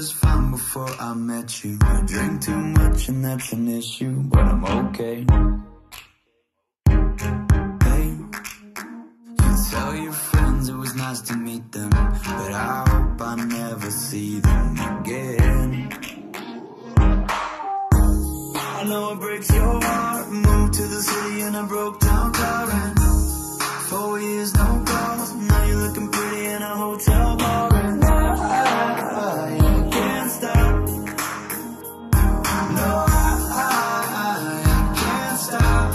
just fine before I met you. I drink too much and that's an issue, but I'm okay. Hey, you tell your friends it was nice to meet them, but I hope I never see them again. I know it breaks your heart. Moved to the city in a broke down car, and 4 years no calls. Now you're looking pretty in a hotel bar, and I can't stop. No, I can't stop.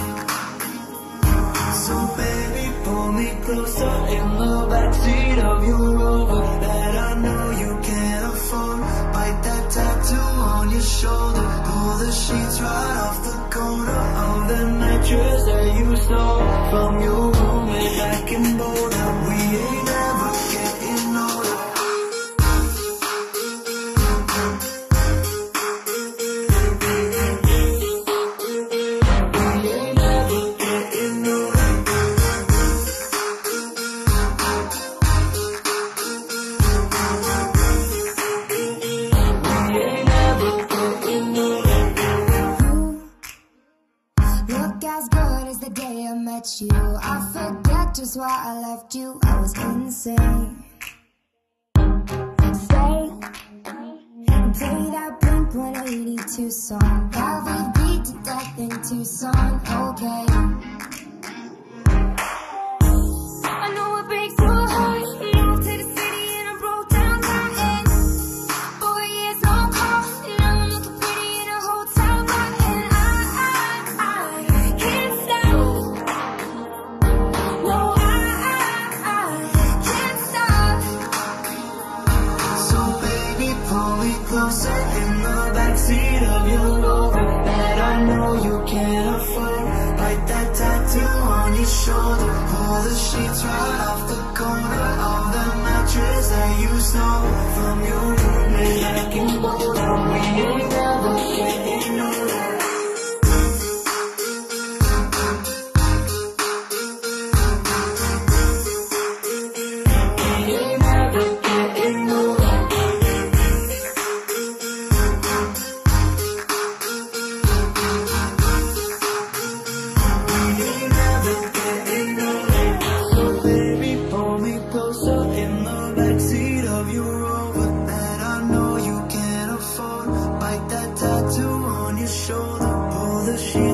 So baby, pull me closer in the backseat of your Rover that I know you can't afford. Bite that tattoo on your shoulder. Pull the sheets right off the corner of the mattress that you stole from your roommate back in Boulder. We ain't ever getting older. As good as the day I met you, I forget just why I left you. I was insane. Stay and play that Blink-182 song. That we beat to death in Tucson, okay? I know it breaks your heart. Moved to the city and I broke down my head. 4 years no call. Now I'm looking pretty in a hotel bar, and I closer in the backseat of your Rover that I know you can't afford. Bite that tattoo on your shoulder. Pull the sheets right off the corner of the mattress that you stole from your roommate back in Boulder. We ain't never getting older. Shoulder, pull the sheet.